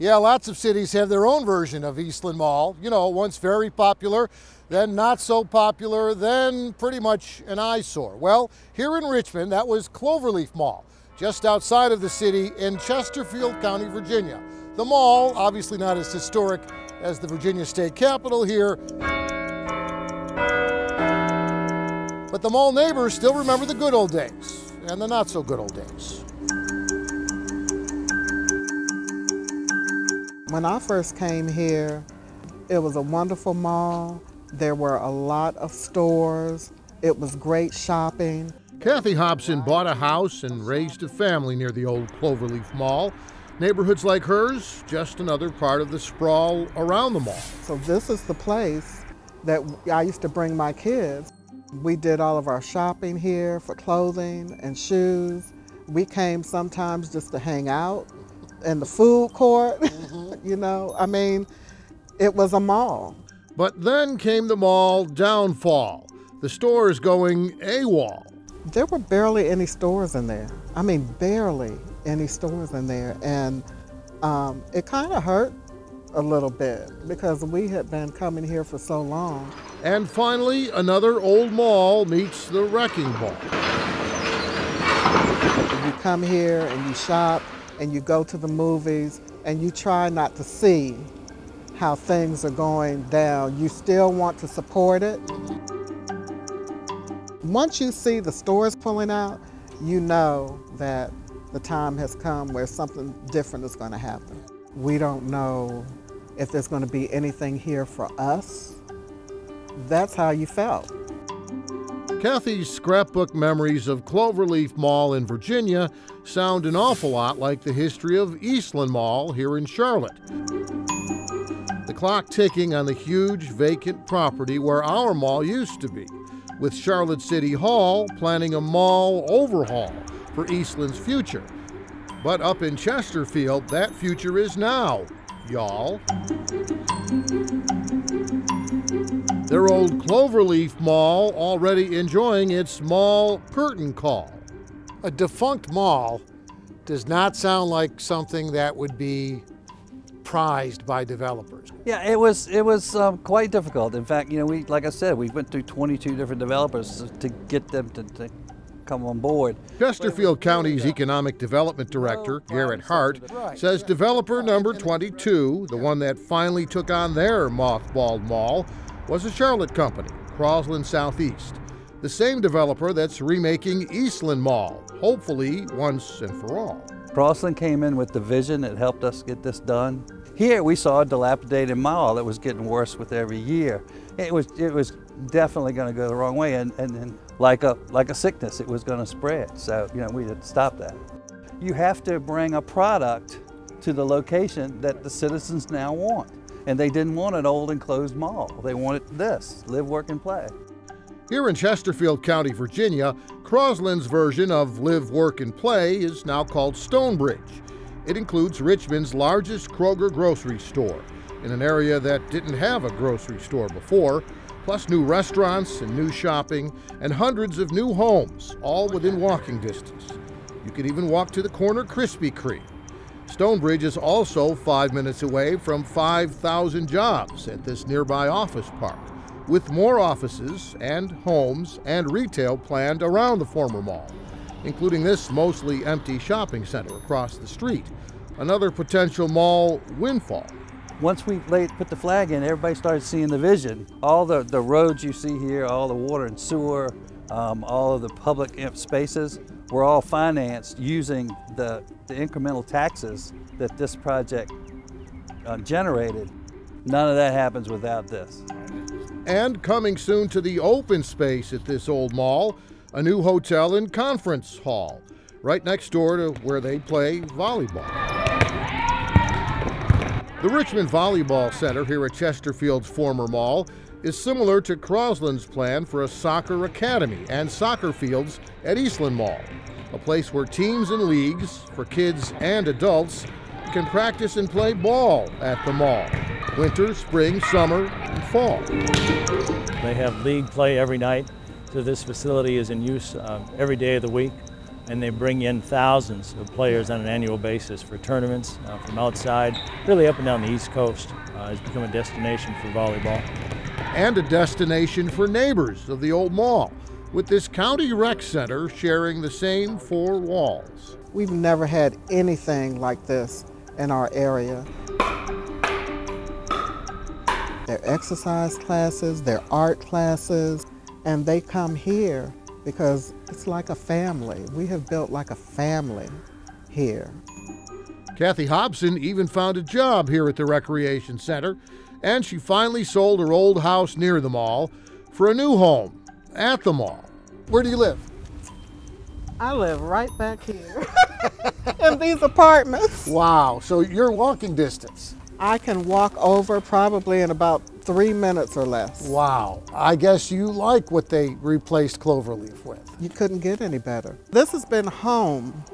Yeah, lots of cities have their own version of Eastland Mall. You know, once very popular, then not so popular, then pretty much an eyesore. Well, here in Richmond, that was Cloverleaf Mall, just outside of the city in Chesterfield County, Virginia. The mall, obviously not as historic as the Virginia State Capitol here, but the mall neighbors still remember the good old days and the not so good old days. When I first came here, it was a wonderful mall. There were a lot of stores. It was great shopping. Kathy Hobson bought a house and raised a family near the old Cloverleaf Mall. Neighborhoods like hers, just another part of the sprawl around the mall. So this is the place that I used to bring my kids. We did all of our shopping here for clothing and shoes. We came sometimes just to hang out in the food court. You know, I mean, it was a mall. But then came the mall downfall, the stores going AWOL. There were barely any stores in there. I mean, barely any stores in there. And it kind of hurt a little bit because we had been coming here for so long. And finally, another old mall meets the wrecking ball. You come here and you shop and you go to the movies, and you try not to see how things are going down. You still want to support it. Once you see the stores pulling out, you know that the time has come where something different is going to happen. We don't know if there's going to be anything here for us. That's how you felt. Kathy's scrapbook memories of Cloverleaf Mall in Virginia sound an awful lot like the history of Eastland Mall here in Charlotte. The clock ticking on the huge vacant property where our mall used to be, with Charlotte City Hall planning a mall overhaul for Eastland's future. But up in Chesterfield, that future is now, y'all. Their old Cloverleaf Mall already enjoying its mall curtain call. A defunct mall does not sound like something that would be prized by developers. Yeah, it was quite difficult. In fact, you know, we, like I said, we went through 22 different developers to get them to come on board. Chesterfield County's Economic Development Director, Garrett Hart, says developer number 22, the one that finally took on their mothballed mall, was a Charlotte company, Crosland Southeast, the same developer that's remaking Eastland Mall, hopefully once and for all. Crosland came in with the vision that helped us get this done. Here we saw a dilapidated mall that was getting worse with every year. It was definitely going to go the wrong way, and like a sickness, it was going to spread. So, you know, we had to stop that. You have to bring a product to the location that the citizens now want. And they didn't want an old enclosed mall. They wanted this, live, work, and play. Here in Chesterfield County, Virginia, Crosland's version of live, work, and play is now called Stonebridge. It includes Richmond's largest Kroger grocery store in an area that didn't have a grocery store before, plus new restaurants and new shopping and hundreds of new homes, all within walking distance. You could even walk to the corner Krispy Kreme. Stonebridge is also 5 minutes away from 5,000 jobs at this nearby office park, with more offices and homes and retail planned around the former mall, including this mostly empty shopping center across the street, another potential mall windfall. Once we put the flag in, everybody started seeing the vision. All the roads you see here, all the water and sewer, all of the public spaces were all financed using the incremental taxes that this project generated. None of that happens without this. And coming soon to the open space at this old mall, a new hotel and conference hall, right next door to where they play volleyball. The Richmond Volleyball Center here at Chesterfield's former mall is similar to Crosland's plan for a soccer academy and soccer fields at Eastland Mall, a place where teams and leagues for kids and adults can practice and play ball at the mall, winter, spring, summer, and fall. They have league play every night, so this facility is in use every day of the week. and they bring in thousands of players on an annual basis for tournaments from outside, really up and down the East Coast. It's become a destination for volleyball. And a destination for neighbors of the old mall, with this county rec center sharing the same four walls. We've never had anything like this in our area. Their exercise classes, their art classes, and they come here because it's like a family. We have built like a family here. Kathy Hobson even found a job here at the Recreation Center, and she finally sold her old house near the mall for a new home at the mall. Where do you live? I live right back here in these apartments. Wow, so you're walking distance. I can walk over probably in about 3 minutes or less. Wow, I guess you like what they replaced Cloverleaf with. You couldn't get any better. This has been home,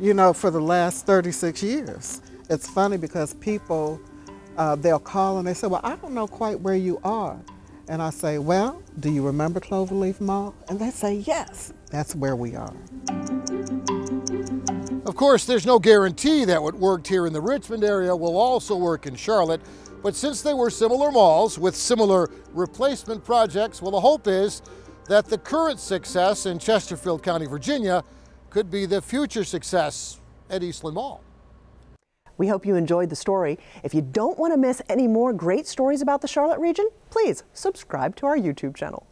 you know, for the last 36 years. It's funny because people, they'll call and they say, well, I don't know quite where you are. And I say, well, do you remember Cloverleaf Mall? And they say, yes, that's where we are. Of course, there's no guarantee that what worked here in the Richmond area will also work in Charlotte, but since they were similar malls with similar replacement projects, well, the hope is that the current success in Chesterfield County, Virginia, could be the future success at Eastland Mall. We hope you enjoyed the story. If you don't want to miss any more great stories about the Charlotte region, please subscribe to our YouTube channel.